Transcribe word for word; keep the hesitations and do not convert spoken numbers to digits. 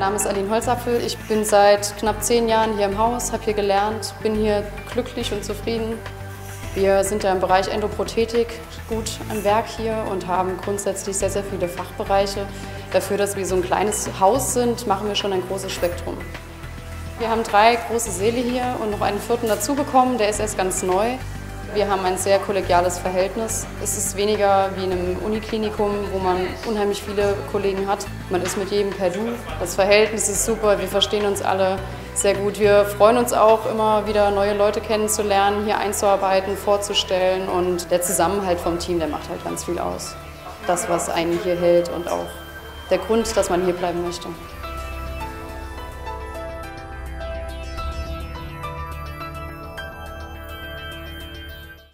Mein Name ist Aline Holzapfel. Ich bin seit knapp zehn Jahren hier im Haus, habe hier gelernt, bin hier glücklich und zufrieden. Wir sind ja im Bereich Endoprothetik gut am Werk hier und haben grundsätzlich sehr, sehr viele Fachbereiche. Dafür, dass wir so ein kleines Haus sind, machen wir schon ein großes Spektrum. Wir haben drei große Säle hier und noch einen vierten dazu bekommen, der ist erst ganz neu. Wir haben ein sehr kollegiales Verhältnis. Es ist weniger wie in einem Uniklinikum, wo man unheimlich viele Kollegen hat. Man ist mit jedem per Du. Das Verhältnis ist super, wir verstehen uns alle sehr gut. Wir freuen uns auch immer wieder, neue Leute kennenzulernen, hier einzuarbeiten, vorzustellen. Und der Zusammenhalt vom Team, der macht halt ganz viel aus. Das, was einen hier hält und auch der Grund, dass man hier bleiben möchte.